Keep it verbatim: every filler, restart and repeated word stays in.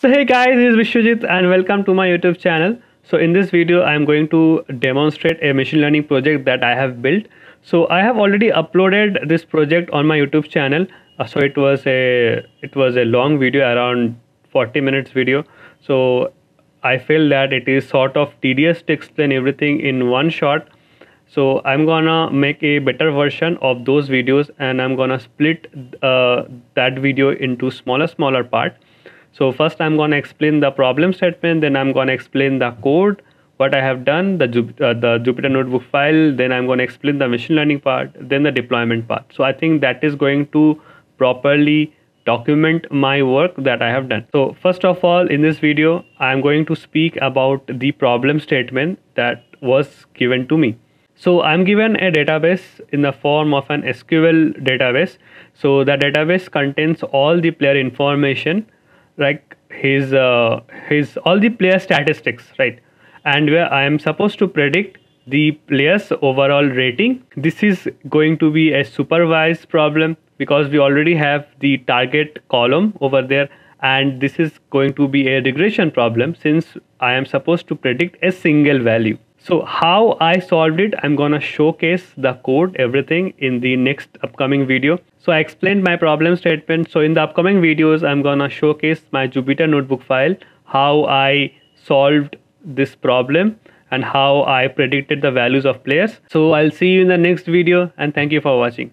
So hey guys, this is Biswajit and welcome to my YouTube channel. So in this video I am going to demonstrate a machine learning project that I have built. So I have already uploaded this project on my YouTube channel. Uh, so it was a it was a long video, around forty minutes video. So I feel that it is sort of tedious to explain everything in one shot. So I'm gonna make a better version of those videos and I'm gonna split uh, that video into smaller smaller part. So first I'm going to explain the problem statement, then I'm going to explain the code, what I have done, the, uh, the Jupyter Notebook file, then I'm going to explain the machine learning part, then the deployment part. So I think that is going to properly document my work that I have done. So first of all, in this video, I'm going to speak about the problem statement that was given to me. So I'm given a database in the form of an S Q L database. So the database contains all the player information, like his uh, his all the player statistics, right? And where I am supposed to predict the player's overall rating. This is going to be a supervised problem because we already have the target column over there, and this is going to be a regression problem since I am supposed to predict a single value. So how I solved it, I'm gonna showcase the code, everything in the next upcoming video. So I explained my problem statement. So in the upcoming videos, I'm gonna showcase my Jupyter Notebook file, how I solved this problem and how I predicted the values of players. So I'll see you in the next video and thank you for watching.